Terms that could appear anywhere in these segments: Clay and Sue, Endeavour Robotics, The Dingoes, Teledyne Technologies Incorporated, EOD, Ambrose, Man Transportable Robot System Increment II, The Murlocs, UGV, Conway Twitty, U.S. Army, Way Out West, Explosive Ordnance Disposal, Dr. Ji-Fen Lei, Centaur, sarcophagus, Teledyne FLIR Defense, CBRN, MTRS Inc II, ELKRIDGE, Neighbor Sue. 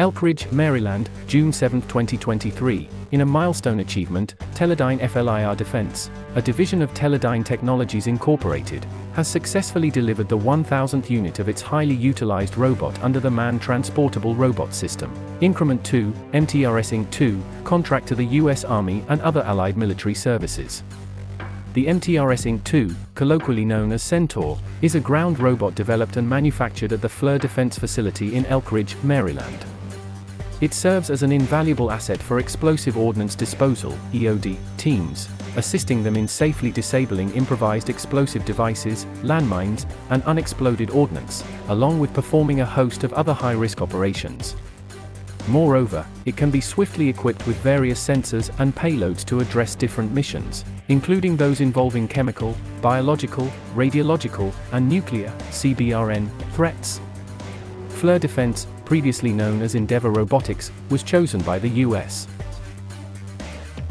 Elk Ridge, Maryland, June 7, 2023. In a milestone achievement, Teledyne FLIR Defense, a division of Teledyne Technologies Incorporated, has successfully delivered the 1,000th unit of its highly utilized robot under the Man Transportable Robot System Increment 2, MTRS Inc. 2, contract to the U.S. Army and other allied military services. The MTRS Inc. 2, colloquially known as Centaur, is a ground robot developed and manufactured at the FLIR Defense Facility in Elk Ridge, Maryland. It serves as an invaluable asset for Explosive Ordnance Disposal (EOD) teams, assisting them in safely disabling improvised explosive devices, landmines, and unexploded ordnance, along with performing a host of other high-risk operations. Moreover, it can be swiftly equipped with various sensors and payloads to address different missions, including those involving chemical, biological, radiological, and nuclear (CBRN) threats. FLIR Defense, previously known as Endeavour Robotics, was chosen by the U.S.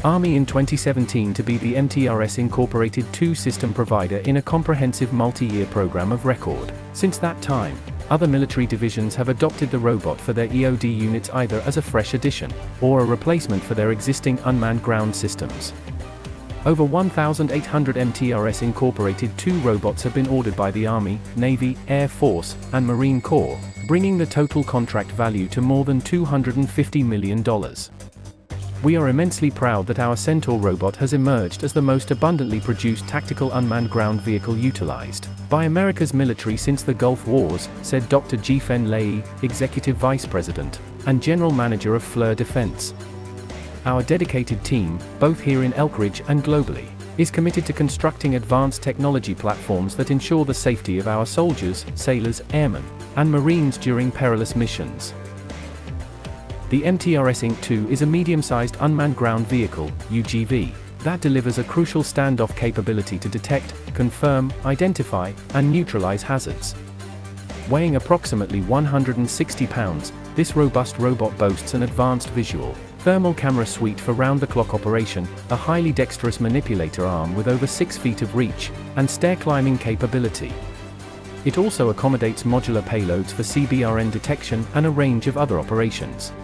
Army in 2017 to be the MTRS Incorporated 2 system provider in a comprehensive multi-year program of record. Since that time, other military divisions have adopted the robot for their EOD units either as a fresh addition, or a replacement for their existing unmanned ground systems. Over 1,800 MTRS Incorporated 2 robots have been ordered by the Army, Navy, Air Force, and Marine Corps, bringing the total contract value to more than $250 million. We are immensely proud that our Centaur robot has emerged as the most abundantly produced tactical unmanned ground vehicle utilized by America's military since the Gulf Wars, said Dr. Ji-Fen Lei, Executive Vice President and General Manager of FLIR Defense. Our dedicated team, both here in Elk Ridge and globally, is committed to constructing advanced technology platforms that ensure the safety of our soldiers, sailors, airmen, and Marines during perilous missions. The MTRS Inc. 2 is a medium-sized unmanned ground vehicle, UGV, that delivers a crucial standoff capability to detect, confirm, identify, and neutralize hazards. Weighing approximately 160 pounds, this robust robot boasts an advanced visual, thermal camera suite for round-the-clock operation, a highly dexterous manipulator arm with over 6 feet of reach, and stair-climbing capability. It also accommodates modular payloads for CBRN detection and a range of other operations.